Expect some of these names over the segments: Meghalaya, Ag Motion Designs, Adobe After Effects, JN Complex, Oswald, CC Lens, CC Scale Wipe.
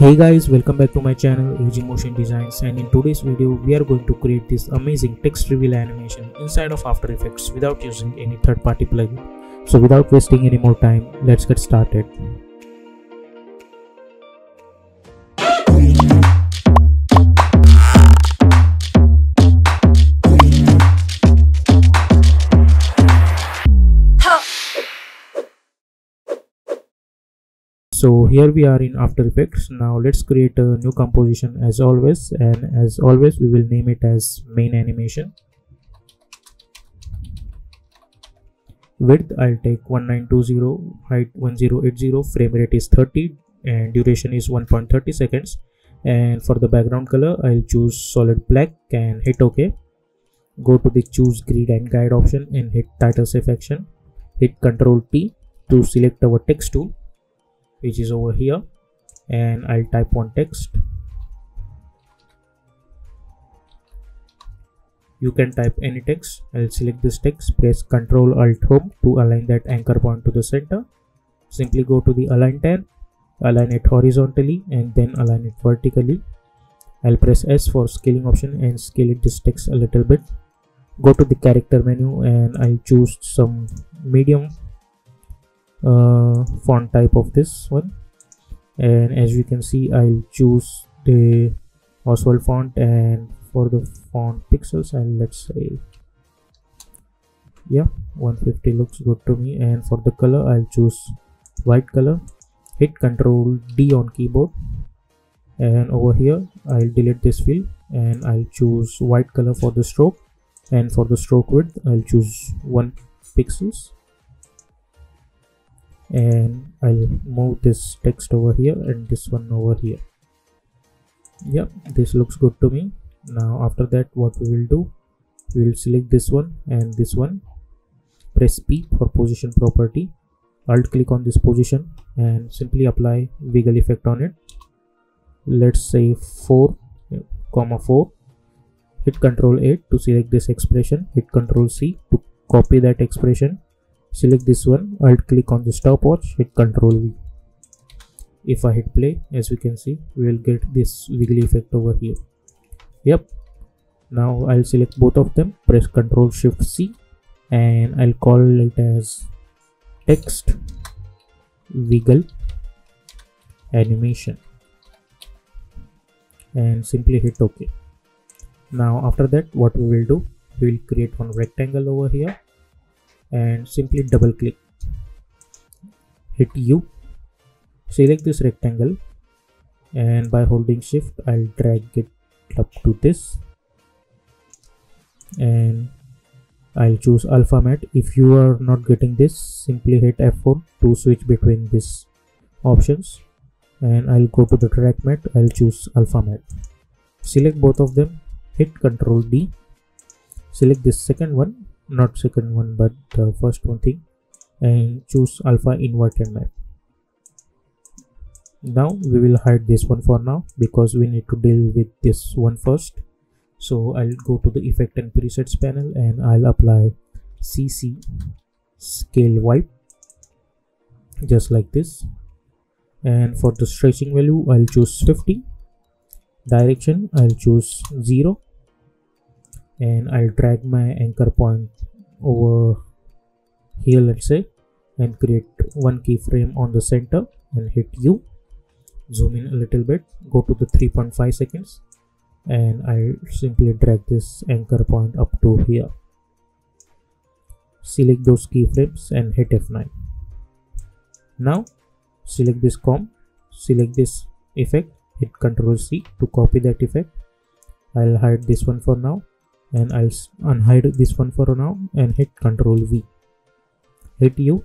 Hey guys, welcome back to my channel Ag Motion Designs, and in today's video we are going to create this amazing text reveal animation inside of After Effects without using any third-party plugin. So without wasting any more time, let's get started. So here we are in After Effects. Now let's create a new composition as always, and as always we will name it as main animation. Width I'll take 1920, height 1080, frame rate is 30 and duration is 1.30 seconds. And for the background color I'll choose solid black and hit OK. Go to the choose grid and guide option and hit title safe action. Hit Ctrl T to select our text tool, which is over here, and I'll type on text. You can type any text. I'll select this text, press Ctrl Alt Home to align that anchor point to the center. Simply go to the Align tab, align it horizontally and then align it vertically. I'll press S for scaling option and scale it this text a little bit. Go to the character menu and I'll choose some medium font type of this one, and as you can see I'll choose the Oswald font, and for the font pixels and let's say 150 looks good to me. And for the color I'll choose white color. Hit Ctrl D on keyboard, and over here I'll delete this field and I'll choose white color for the stroke, and for the stroke width I'll choose 1 pixels. And I'll move this text over here and this one over here. This looks good to me. Now after that, what we will do, we will select this one and this one, press P for position property, alt click on this position and simply apply wiggle effect on it. Let's say 4, 4. Hit Ctrl 8 to select this expression, hit Ctrl C to copy that expression. Select this one, alt click on the stopwatch, hit Ctrl V. If I hit play, as you can see, we will get this wiggly effect over here. Now I'll select both of them, press Ctrl Shift C, and I'll call it as text wiggle animation and simply hit OK. Now after that, what we will do, we will create one rectangle over here and simply double click, hit U, select this rectangle, and by holding shift I'll drag it up to this, and I'll choose alpha matte. If you are not getting this, simply hit F4 to switch between these options, and I'll go to the track matte, I'll choose alpha matte, select both of them, hit Ctrl D, select this second one, not second one but the first one thing, and choose alpha inverted map. Now we will hide this one for now because we need to deal with this one first. So I'll go to the effect and presets panel and I'll apply CC Scale Wipe just like this, and for the stretching value I'll choose 50, direction I'll choose 0, and I'll drag my anchor point over here, let's say, and create one keyframe on the center and hit U. Zoom in a little bit, go to the 3.5 seconds and I'll simply drag this anchor point up to here. Select those keyframes and hit F9. Now select this comp, select this effect, hit Ctrl C to copy that effect. I'll hide this one for now, and I'll unhide this one for now and hit Ctrl V, hit U.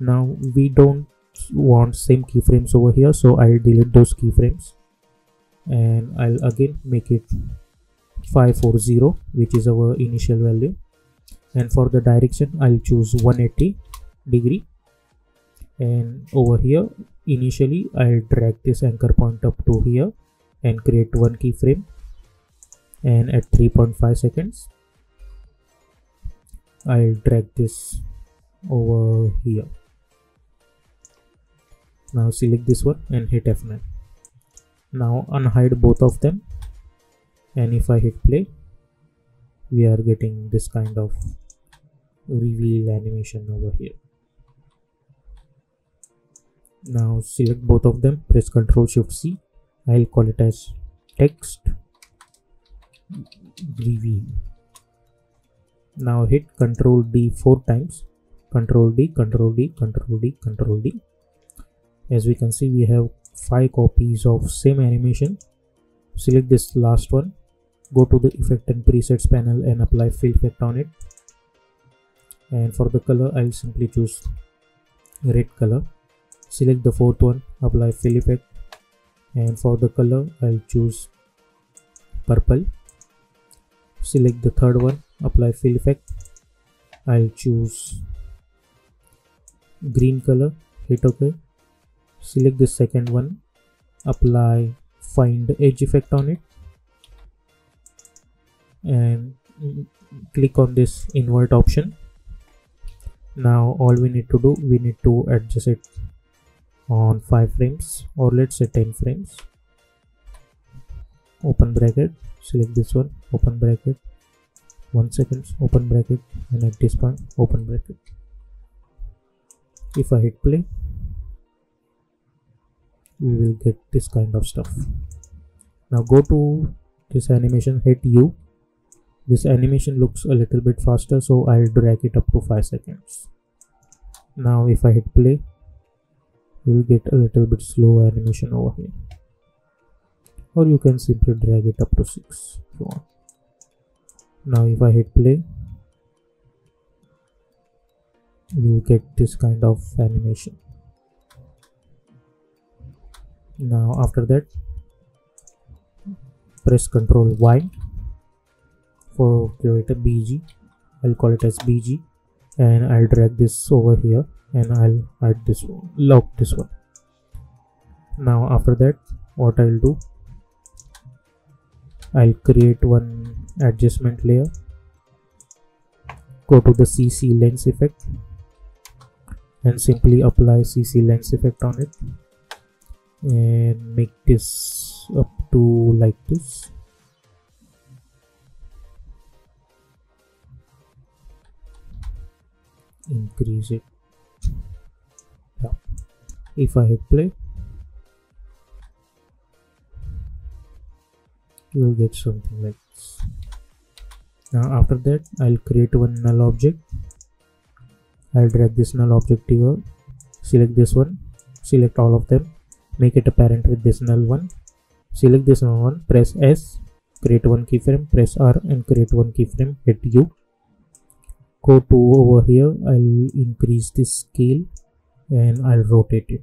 Now we don't want same keyframes over here, so I'll delete those keyframes and I'll again make it 540, which is our initial value, and for the direction I'll choose 180 degree, and over here initially I'll drag this anchor point up to here and create one keyframe, and at 3.5 seconds I'll drag this over here. Now select this one and hit F9. Now unhide both of them, and if I hit play, we are getting this kind of reveal animation over here. Now select both of them, press Ctrl Shift C. I'll call it as text reveal. Now hit Ctrl D 4 times, Ctrl D. As we can see, we have 5 copies of same animation. Select this last one, go to the effect and presets panel and apply fill effect on it. And for the color, I'll simply choose red color. Select the fourth one, apply fill effect, and for the color I'll choose purple. Select the third one, apply fill effect. I'll choose green color, hit OK. Select the second one, apply find edge effect on it, and click on this invert option. Now all we need to do, we need to adjust it on 5 frames, or let's say 10 frames. Open bracket, select this one, open bracket, 1 second, open bracket, and at this point open bracket. If I hit play, we will get this kind of stuff. Now go to this animation, hit U. This animation looks a little bit faster, so I'll drag it up to 5 seconds. Now if I hit play, you'll get a little bit slow animation over here. Or you can simply drag it up to 6 if you want. Now if I hit play, you'll get this kind of animation. Now after that, press Ctrl Y for create a BG. I'll call it as BG, and I'll drag this over here, and I'll add this one, lock this one. Now after that, what I'll do, I'll create one adjustment layer, go to the CC Lens effect, and simply apply CC Lens effect on it. And make this up to like this. Increase it. Yeah. If I hit play, you will get something like this. Now after that, I'll create one null object. I'll drag this null object here. Select this one. Select all of them. Make it a parent with this null one. Select this null one, press S, create one keyframe, press R and create one keyframe, hit U. Go to over here, I'll increase this scale and I'll rotate it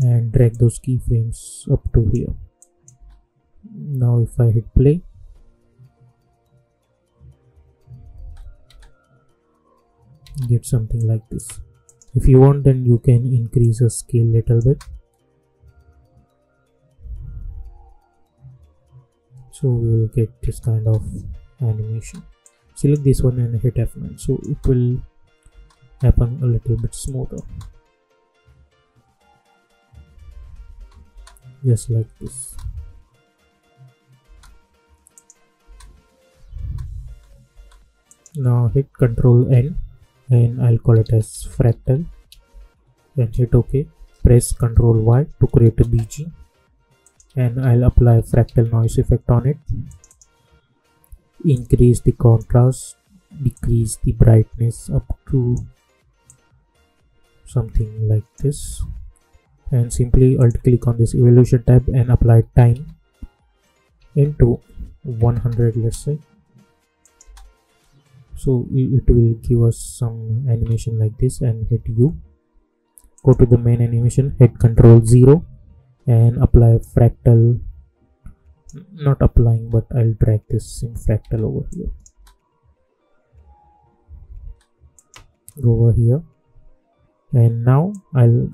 and drag those keyframes up to here. Now if I hit play, get something like this. If you want, then you can increase the scale little bit. So we will get this kind of animation. Select this one and hit F9. So it will happen a little bit smoother. Just like this. Now hit Ctrl N. And I'll call it as fractal and hit OK. Press Ctrl Y to create a BG, and I'll apply fractal noise effect on it. Increase the contrast, decrease the brightness up to something like this, and simply alt click on this evolution tab and apply time into 100, let's say. So it will give us some animation like this, and hit U. Go to the main animation, hit Ctrl 0 and apply fractal. Not applying, but I'll drag this in fractal over here. Go over here, and now I'll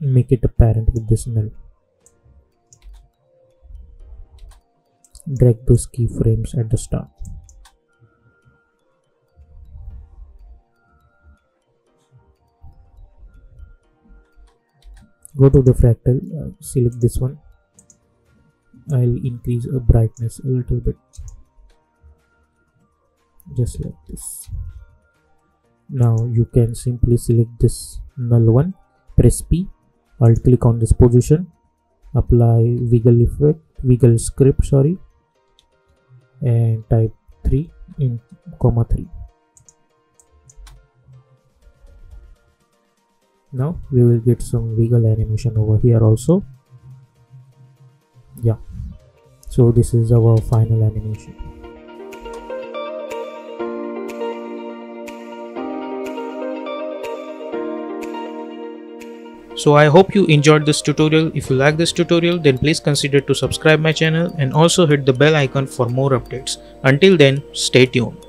make it a parent with this null. Drag those keyframes at the start. go to the fractal, select this one. I'll increase the brightness a little bit, just like this. Now you can simply select this null one, press P, I'll click on this position, apply wiggle script, and type 3, 3. Now we will get some wiggle animation over here also. Yeah, so this is our final animation. So I hope you enjoyed this tutorial. If you like this tutorial, then please consider to subscribe my channel and also hit the bell icon for more updates. Until then, stay tuned.